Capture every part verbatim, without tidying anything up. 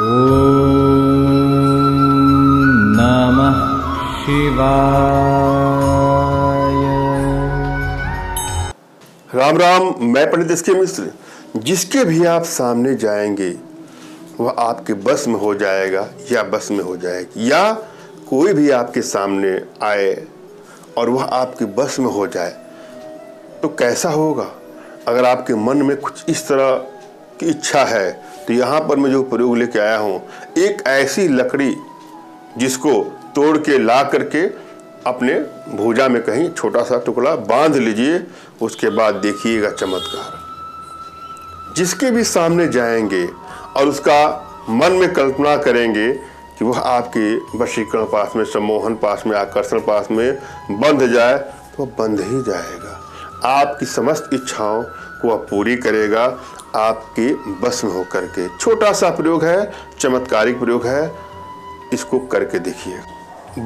ॐ नमः शिवाय। राम राम, मैं पंडित एस के मिश्र। जिसके भी आप सामने जाएंगे वह आपके बस में हो जाएगा या बस में हो जाएगी, या कोई भी आपके सामने आए और वह आपके बस में हो जाए तो कैसा होगा। अगर आपके मन में कुछ इस तरह की इच्छा है तो यहाँ पर मैं जो प्रयोग लेके आया हूँ, एक ऐसी लकड़ी जिसको तोड़ के ला करके अपने भुजा में कहीं छोटा सा टुकड़ा बांध लीजिए। उसके बाद देखिएगा चमत्कार। जिसके भी सामने जाएंगे और उसका मन में कल्पना करेंगे कि वह आपके वशीकरण पास में, सम्मोहन पास में, आकर्षण पास में बंध जाए तो वह बंध ही जाएगा। आपकी समस्त इच्छाओं को वह पूरी करेगा आपके बस में होकर के। छोटा सा प्रयोग है, चमत्कारिक प्रयोग है, इसको करके देखिए।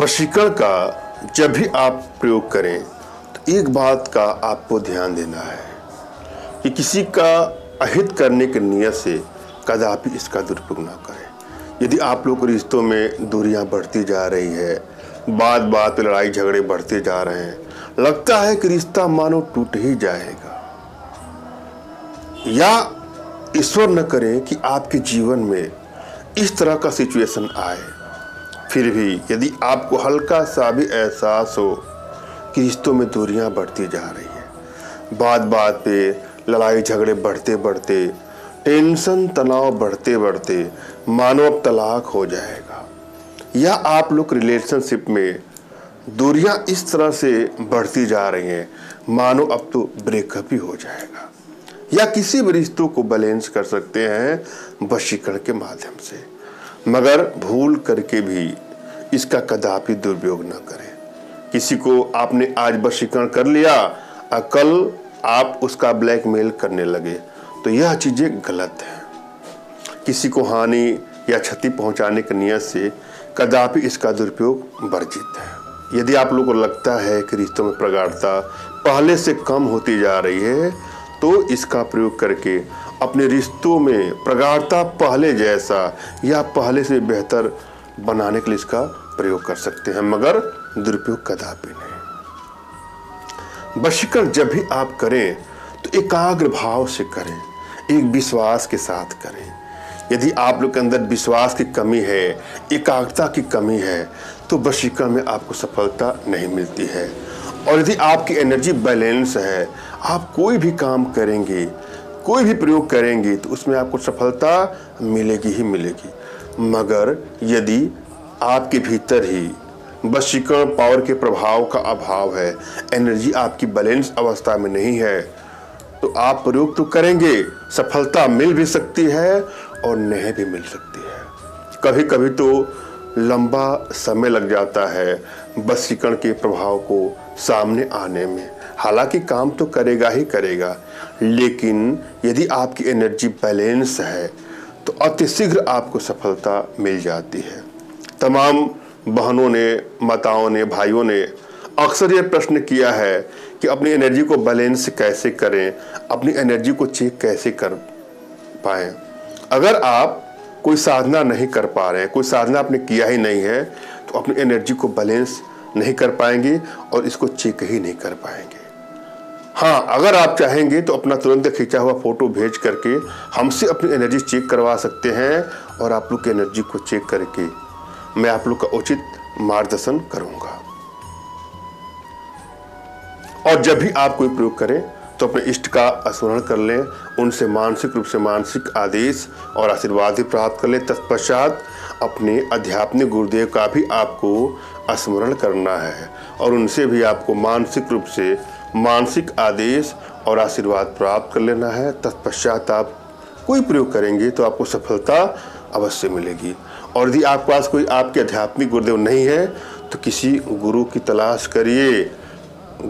वशीकरण का जब भी आप प्रयोग करें तो एक बात का आपको ध्यान देना है कि किसी का अहित करने की नीयत से कदापि इसका दुरुपयोग ना करें। यदि आप लोग रिश्तों में दूरियां बढ़ती जा रही है, बात बात पे लड़ाई झगड़े बढ़ते जा रहे हैं, लगता है कि रिश्ता मानो टूट ही जाएगा, या ईश्वर न करें कि आपके जीवन में इस तरह का सिचुएशन आए, फिर भी यदि आपको हल्का सा भी एहसास हो कि रिश्तों में दूरियां बढ़ती जा रही है, बात बात पे लड़ाई झगड़े बढ़ते बढ़ते, टेंशन तनाव बढ़ते बढ़ते मानो अब तलाक हो जाएगा, या आप लोग रिलेशनशिप में दूरियां इस तरह से बढ़ती जा रही हैं मानो अब तो ब्रेकअप ही हो जाएगा, या किसी भी रिश्तों को बैलेंस कर सकते हैं वशीकरण के माध्यम से। मगर भूल करके भी इसका कदापि दुरुपयोग न करें। किसी को आपने आज वशीकरण कर लिया और कल आप उसका ब्लैकमेल करने लगे तो यह चीज़ें गलत हैं। किसी को हानि या क्षति पहुंचाने की नीयत से कदापि इसका दुरुपयोग वर्जित है। यदि आप लोगों को लगता है कि रिश्तों में प्रगाढ़ता पहले से कम होती जा रही है तो इसका प्रयोग करके अपने रिश्तों में प्रगाढ़ता पहले जैसा या पहले से बेहतर बनाने के लिए इसका प्रयोग कर सकते हैं, मगर दुरुपयोग कदापि नहीं। वशीकरण जब भी आप करें तो एकाग्र भाव से करें, एक विश्वास के साथ करें। यदि आप लोग के अंदर विश्वास की कमी है, एकाग्रता की कमी है, तो वशीकरण में आपको सफलता नहीं मिलती है। और यदि आपकी एनर्जी बैलेंस है, आप कोई भी काम करेंगे, कोई भी प्रयोग करेंगे तो उसमें आपको सफलता मिलेगी ही मिलेगी। मगर यदि आपके भीतर ही वशीकरण पावर के प्रभाव का अभाव है, एनर्जी आपकी बैलेंस अवस्था में नहीं है, तो आप प्रयोग तो करेंगे, सफलता मिल भी सकती है और नहीं भी मिल सकती है। कभी कभी तो लंबा समय लग जाता है वशीकरण के प्रभाव को सामने आने में। हालांकि काम तो करेगा ही करेगा, लेकिन यदि आपकी एनर्जी बैलेंस है तो अतिशीघ्र आपको सफलता मिल जाती है। तमाम बहनों ने, माताओं ने, भाइयों ने अक्सर ये प्रश्न किया है कि अपनी एनर्जी को बैलेंस कैसे करें, अपनी एनर्जी को चेक कैसे कर पाएं। अगर आप कोई साधना नहीं कर पा रहे हैं, कोई साधना आपने किया ही नहीं है, तो अपनी एनर्जी को बैलेंस नहीं कर पाएंगे और इसको चेक ही नहीं कर पाएंगे। हाँ, अगर आप चाहेंगे तो अपना तुरंत खींचा हुआ फोटो भेज करके हमसे अपनी एनर्जी चेक करवा सकते हैं और आप लोग की एनर्जी को चेक करके मैं आप लोग का उचित मार्गदर्शन करूँगा। और जब भी आप कोई प्रयोग करें तो अपने इष्ट का स्मरण कर लें, उनसे मानसिक रूप से मानसिक आदेश और आशीर्वाद भी प्राप्त कर लें। तत्पश्चात अपने आध्यात्मिक गुरुदेव का भी आपको स्मरण करना है और उनसे भी आपको मानसिक रूप से मानसिक आदेश और आशीर्वाद प्राप्त कर लेना है। तत्पश्चात आप कोई प्रयोग करेंगे तो आपको सफलता अवश्य मिलेगी। और यदि आपके पास कोई आपके आध्यात्मिक गुरुदेव नहीं है तो किसी गुरु की तलाश करिए।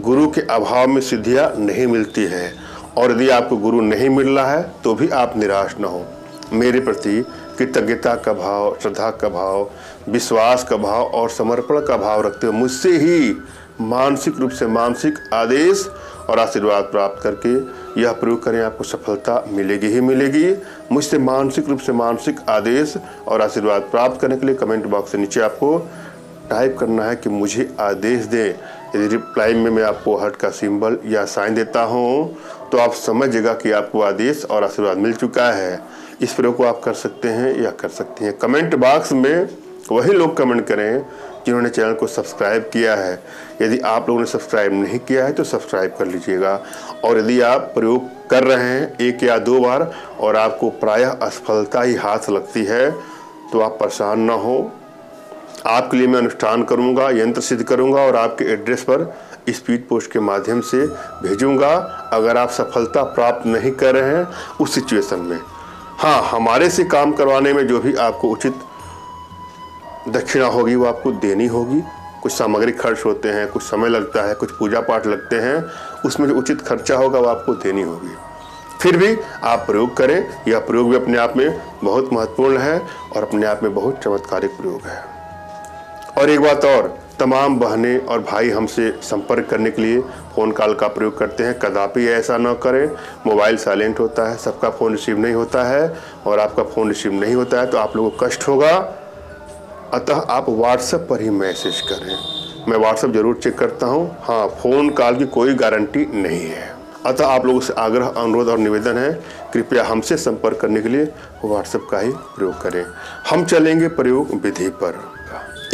गुरु के अभाव में सिद्धियाँ नहीं मिलती है, और यदि आपको गुरु नहीं मिल रहा है तो भी आप निराश ना हो। मेरे प्रति कृतज्ञता का भाव, श्रद्धा का भाव, विश्वास का भाव और समर्पण का भाव रखते हुए मुझसे ही मानसिक रूप से मानसिक आदेश और आशीर्वाद प्राप्त करके यह प्रयोग करें, आपको सफलता मिलेगी ही मिलेगी। मुझसे मानसिक रूप से मानसिक आदेश और आशीर्वाद प्राप्त करने के लिए कमेंट बॉक्स से नीचे आपको टाइप करना है कि मुझे आदेश दें। यदि रिप्लाई में मैं आपको हार्ट का सिंबल या साइन देता हूँ तो आप समझिएगा कि आपको आदेश और आशीर्वाद मिल चुका है। इस प्रयोग को आप कर सकते हैं या कर सकती हैं। कमेंट बॉक्स में वही लोग कमेंट करें जिन्होंने चैनल को सब्सक्राइब किया है। यदि आप लोगों ने सब्सक्राइब नहीं किया है तो सब्सक्राइब कर लीजिएगा। और यदि आप प्रयोग कर रहे हैं एक या दो बार और आपको प्रायः असफलता ही हाथ लगती है तो आप परेशान ना हो। आपके लिए मैं अनुष्ठान करूंगा, यंत्र सिद्ध करूंगा और आपके एड्रेस पर स्पीड पोस्ट के माध्यम से भेजूँगा अगर आप सफलता प्राप्त नहीं कर रहे हैं उस सिचुएशन में। हाँ, हमारे से काम करवाने में जो भी आपको उचित दक्षिणा होगी वो आपको देनी होगी। कुछ सामग्री खर्च होते हैं, कुछ समय लगता है, कुछ पूजा पाठ लगते हैं, उसमें जो उचित खर्चा होगा वो आपको देनी होगी। फिर भी आप प्रयोग करें, यह प्रयोग भी अपने आप में बहुत महत्वपूर्ण है और अपने आप में बहुत चमत्कारिक प्रयोग है। और एक बात और, तमाम बहनें और भाई हमसे संपर्क करने के लिए फ़ोन कॉल का प्रयोग करते हैं, कदापि ऐसा ना करें। मोबाइल साइलेंट होता है, सबका फ़ोन रिसीव नहीं होता है और आपका फ़ोन रिसीव नहीं होता है तो आप लोगों को कष्ट होगा। अतः आप व्हाट्सएप पर ही मैसेज करें, मैं व्हाट्सएप जरूर चेक करता हूं। हाँ, फ़ोन कॉल की कोई गारंटी नहीं है। अतः आप लोगों से आग्रह, अनुरोध और निवेदन है, कृपया हमसे संपर्क करने के लिए व्हाट्सएप का ही प्रयोग करें। हम चलेंगे प्रयोग विधि पर।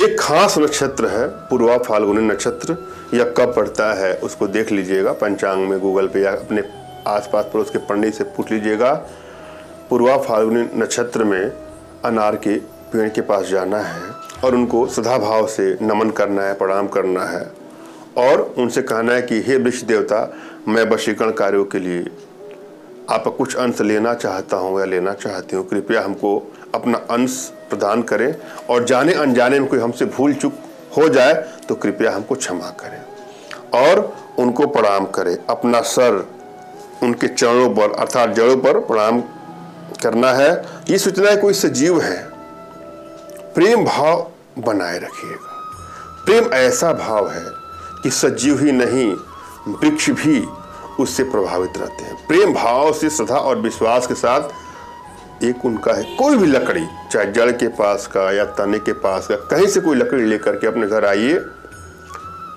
एक खास नक्षत्र है पूर्वा फाल्गुनी नक्षत्र, यह कब पड़ता है उसको देख लीजिएगा पंचांग में, गूगल पे या अपने आस पास पड़ोस के पंडित से पूछ लीजिएगा। पूर्वा फाल्गुनी नक्षत्र में अनार के पेड़ के पास जाना है और उनको सदाभाव से नमन करना है, प्रणाम करना है और उनसे कहना है कि हे वृक्ष देवता, मैं वशीकरण कार्यों के लिए आपका कुछ अंश लेना चाहता हूँ या लेना चाहती हूँ, कृपया हमको अपना अंश प्रदान करें और जाने अनजाने में कोई हमसे भूल चूक हो जाए तो कृपया हमको क्षमा करें। और उनको प्रणाम करें, अपना सर उनके चरणों पर अर्थात जड़ों पर प्रणाम करना है। ये सूचना है कोई सजीव है। प्रेम भाव बनाए रखिएगा। प्रेम ऐसा भाव है कि सजीव ही नहीं वृक्ष भी उससे प्रभावित रहते हैं। प्रेम भाव से श्रद्धा और विश्वास के साथ एक उनका है, कोई भी लकड़ी चाहे जड़ के पास का या तने के पास का, कहीं से कोई लकड़ी लेकर के अपने घर आइए,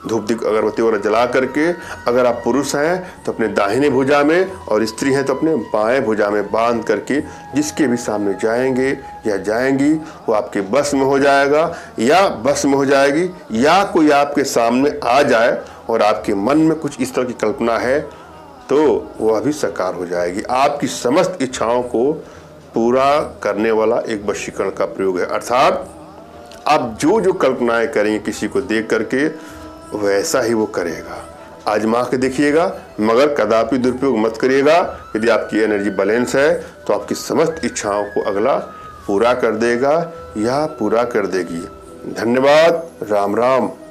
धूप दीप अगरबत्ती वगैरह जला करके, अगर आप पुरुष हैं तो अपने दाहिने भुजा में और स्त्री हैं तो अपने बाएं भुजा में बांध करके जिसके भी सामने जाएंगे या जाएंगी वो आपके बस में हो जाएगा या बस में हो जाएगी, या कोई आपके सामने आ जाए और आपके मन में कुछ इस तरह की कल्पना है तो वह भी साकार हो जाएगी। आपकी समस्त इच्छाओं को पूरा करने वाला एक वशीकरण का प्रयोग है। अर्थात आप जो जो कल्पनाएँ करेंगे किसी को देख करके वैसा ही वो करेगा। आजमा के देखिएगा, मगर कदापि दुरुपयोग मत करिएगा। यदि आपकी एनर्जी बैलेंस है तो आपकी समस्त इच्छाओं को अगला पूरा कर देगा या पूरा कर देगी। धन्यवाद। राम राम।